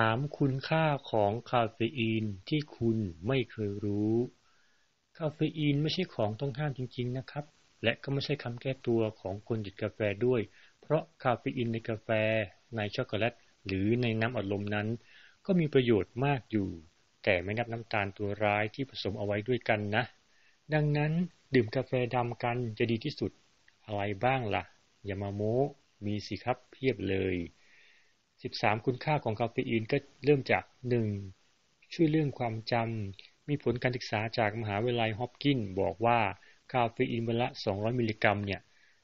13 คุณค่าของคาเฟอีนที่คุณไม่เคยรู้คาเฟอีนไม่ใช่ของต้องห้ามจริงๆนะครับและก็ไม่ใช่คำแก้ตัวของคนติดกาแฟด้วยเพราะคาเฟอีนในกาแฟในช็อกโกแลตหรือในน้ำอัดลมนั้นก็มีประโยชน์มากอยู่แต่ไม่นับน้ำตาลตัวร้ายที่ผสมเอาไว้ด้วยกันนะดังนั้นดื่มกาแฟดำกันจะดีที่สุดอะไรบ้างล่ะอย่ามาโม้มีสิครับเพียบเลย13คุณค่าของคาเฟอีนก็เริ่มจาก 1. ช่วยเรื่องความจำมีผลการศึกษาจากมหาวิทยาลัยฮอปกินส์บอกว่าคาเฟอีนวันละ200มิลลิกรัมเนี่ย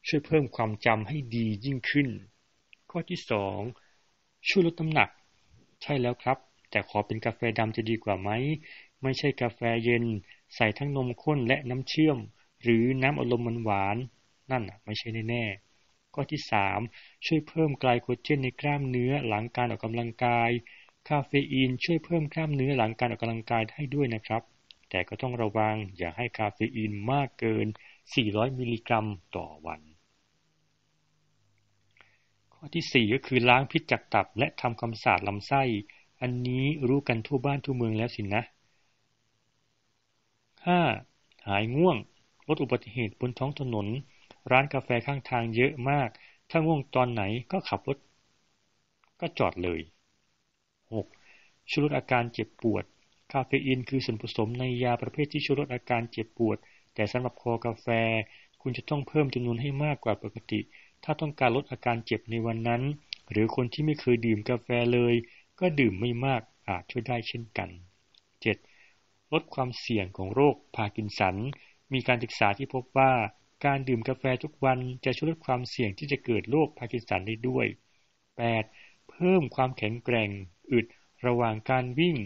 ช่วยเพิ่มความจำให้ดียิ่งขึ้นข้อที่ 2. ช่วยลดน้ำหนักใช่แล้วครับแต่ขอเป็นกาแฟดำจะดีกว่าไหมไม่ใช่กาแฟเย็นใส่ทั้งนมข้นและน้ำเชื่อมหรือน้ำอัดลมหวานๆนั่นไม่ใช่แน่ข้อที่ 3. ช่วยเพิ่มไกลโคเจนในกล้ามเนื้อหลังการออกกำลังกายคาเฟอีนช่วยเพิ่มกล้ามเนื้อหลังการออกกำลังกายให้ด้วยนะครับแต่ก็ต้องระวังอย่าให้คาเฟอีนมากเกิน400มิลลิกรัมต่อวันข้อที่ 4 ก็คือล้างพิษจากตับและทำความสะอาดลำไส้อันนี้รู้กันทั่วบ้านทั่วเมืองแล้วสินะ 5. หายง่วงลดอุบัติเหตุบนท้องถนนร้านกาแฟข้างทางเยอะมากถ้าง่วงตอนไหนก็ขับรถก็จอดเลย 6. ช่วยลดอาการเจ็บปวดคาเฟอีนคือส่วนผสมในยาประเภทที่ช่วยลดอาการเจ็บปวดแต่สำหรับคอกาแฟคุณจะต้องเพิ่มจำนวนให้มากกว่าปกติถ้าต้องการลดอาการเจ็บในวันนั้นหรือคนที่ไม่เคยดื่มกาแฟเลยก็ดื่มไม่มากอาจช่วยได้เช่นกัน 7. ลดความเสี่ยงของโรคพาร์กินสันมีการศึกษาที่พบว่าการดื่มกาแฟทุกวันจะช่วยลดความเสี่ยงที่จะเกิดโรคพาร์กินสันได้ด้วย 8. เพิ่มความแข็งแกร่งอึดระหว่างการวิ่ง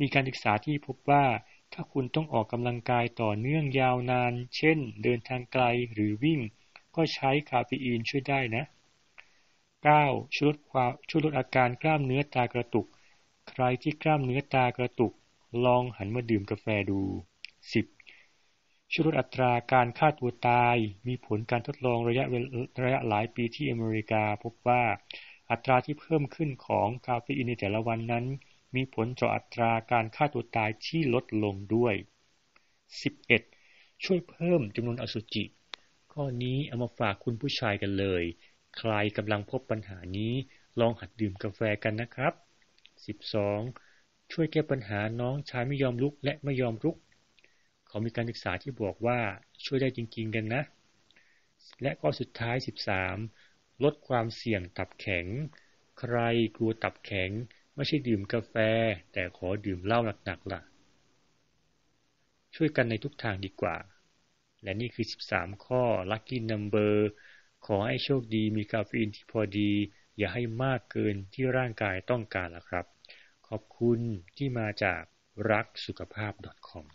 มีการศึกษาที่พบว่าถ้าคุณต้องออกกำลังกายต่อเนื่องยาวนานเช่นเดินทางไกลหรือวิ่งก็ใช้คาเฟอีนช่วยได้นะ 9. ช่วยลดอาการกล้ามเนื้อตากระตุกใครที่กล้ามเนื้อตากระตุกลองหันมาดื่มกาแฟดู 10.ช่วยลดอัตราการฆ่าตัวตายมีผลการทดลองระยะหลายปีที่อเมริกาพบว่าอัตราที่เพิ่มขึ้นของคาเฟอีนในแต่ละวันนั้นมีผลต่ออัตราการฆ่าตัวตายที่ลดลงด้วย 11. ช่วยเพิ่มจำนวนอสุจิข้อนี้เอามาฝากคุณผู้ชายกันเลยใครกำลังพบปัญหานี้ลองหัดดื่มกาแฟกันนะครับ 12. ช่วยแก้ปัญหาน้องชายไม่ยอมลุกและไม่ยอมรุกเขามีการศึกษาที่บอกว่าช่วยได้จริงๆกันนะและก็สุดท้าย 13. ลดความเสี่ยงตับแข็งใครกลัวตับแข็งไม่ใช่ดื่มกาแฟแต่ขอดื่มเหล้าหนักๆล่ะช่วยกันในทุกทางดีกว่าและนี่คือ13ข้อ Lucky Number ขอให้โชคดีมีคาเฟอีนที่พอดีอย่าให้มากเกินที่ร่างกายต้องการล่ะครับขอบคุณที่มาจากรักสุขภาพ.com